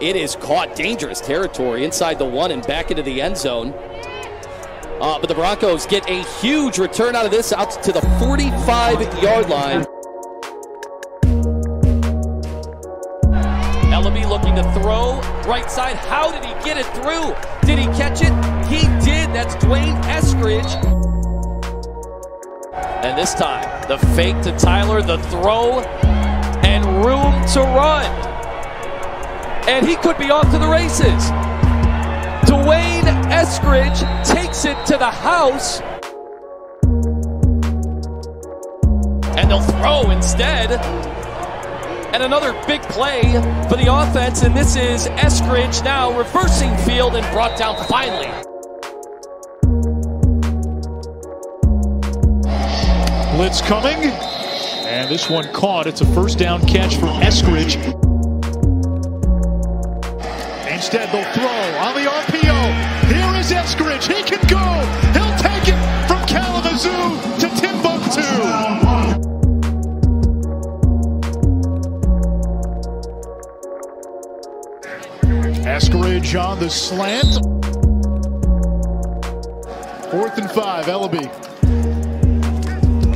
It is caught, dangerous territory inside the one and back into the end zone. But the Broncos get a huge return out of this, out to the 45-yard line. Eleby looking to throw, right side. How did he get it through? Did he catch it? He did. That's D'Wayne Eskridge. And this time, the fake to Tyler, the throw, and room to run. And he could be off to the races. D'Wayne Eskridge takes it to the house. And they'll throw instead. And another big play for the offense, and this is Eskridge now reversing field and brought down finally. Blitz coming, and this one caught. It's a first down catch for Eskridge. Instead, they'll throw on the RPO. Here is Eskridge. He can go. He'll take it from Kalamazoo to Timbuktu. Eskridge on the slant. 4th and 5, Eleby.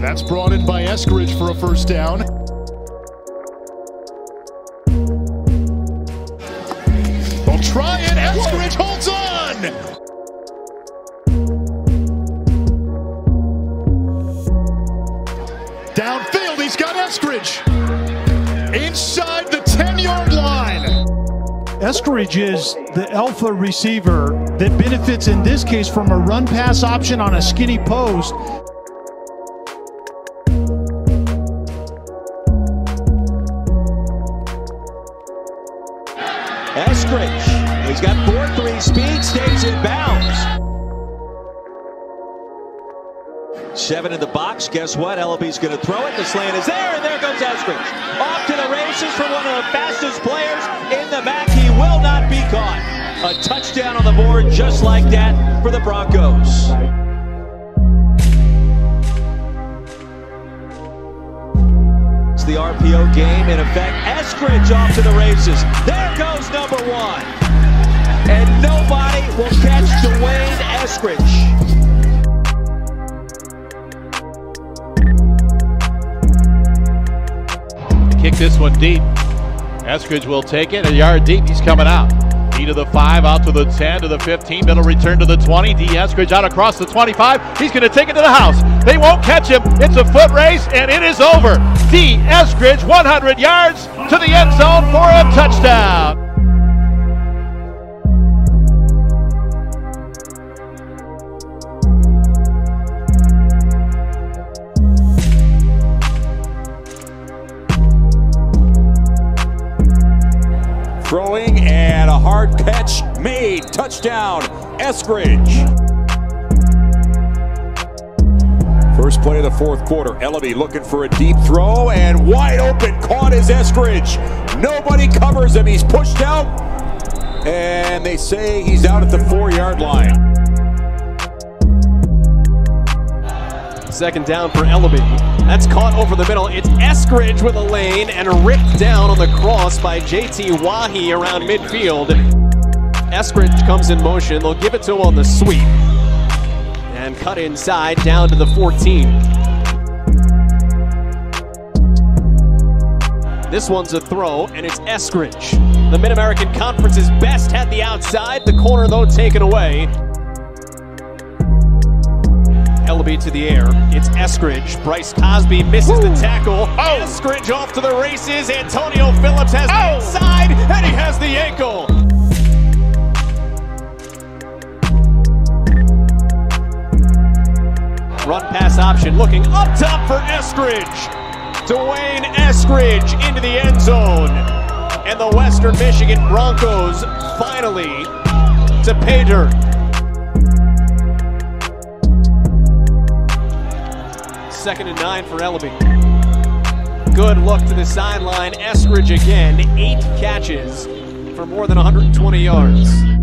That's brought in by Eskridge for a first down. Try it, Eskridge holds on! Downfield, he's got Eskridge! Inside the 10-yard line! Eskridge is the alpha receiver that benefits, in this case, from a run-pass option on a skinny post. Eskridge! He's got 4.3 speed, stays in bounds. 7 in the box. Guess what? Eleby's going to throw it. The slant is there, and there goes Eskridge. Off to the races for one of the fastest players in the MAC. He will not be caught. A touchdown on the board just like that for the Broncos. It's the RPO game in effect. Eskridge off to the races. There goes number 1. And nobody will catch D'Wayne Eskridge. Kick this one deep. Eskridge will take it. A yard deep. He's coming out. D to the 5, out to the 10, to the 15. Middle return to the 20. D. Eskridge out across the 25. He's going to take it to the house. They won't catch him. It's a foot race, and it is over. D. Eskridge, 100 yards to the end zone for a touchdown. Throwing and a hard catch made. Touchdown, Eskridge. First play of the 4th quarter. Eleby looking for a deep throw, and wide open, caught is Eskridge. Nobody covers him. He's pushed out, and they say he's out at the 4-yard line. 2nd down for Eleby. That's caught over the middle. It's Eskridge with a lane and ripped down on the cross by JT Wahi around midfield. Eskridge comes in motion. They'll give it to him on the sweep. And cut inside down to the 14. This one's a throw, and it's Eskridge. The Mid-American Conference's best had the outside. The corner, though, taken away. Eleby to the air. It's Eskridge. Bryce Cosby misses the tackle. Oh. Eskridge off to the races. Antonio Phillips has the inside, and he has the ankle. Run pass option looking up top for Eskridge. D'Wayne Eskridge into the end zone. And the Western Michigan Broncos finally to pay dirt. Second and 9 for Eleby. Good look to the sideline. Eskridge again. 8 catches for more than 120 yards.